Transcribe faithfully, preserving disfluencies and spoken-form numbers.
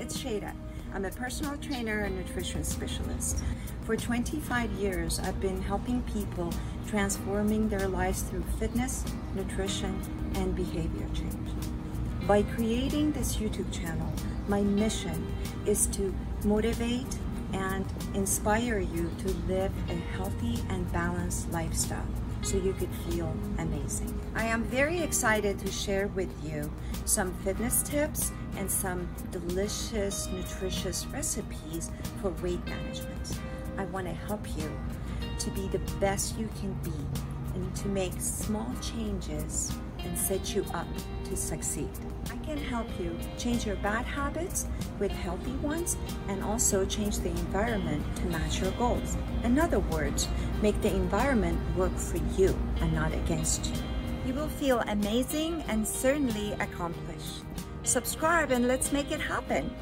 It's Shaida. I'm a personal trainer and nutrition specialist. For twenty-five years, I've been helping people transforming their lives through fitness, nutrition, and behavior change. By creating this YouTube channel, my mission is to motivate and inspire you to live a healthy and balanced lifestyle, so you could feel amazing. I am very excited to share with you some fitness tips and some delicious, nutritious recipes for weight management. I want to help you to be the best you can be and to make small changes and set you up to succeed. I can help you change your bad habits with healthy ones and also change the environment to match your goals. In other words, make the environment work for you and not against you. You will feel amazing and certainly accomplished. Subscribe and let's make it happen.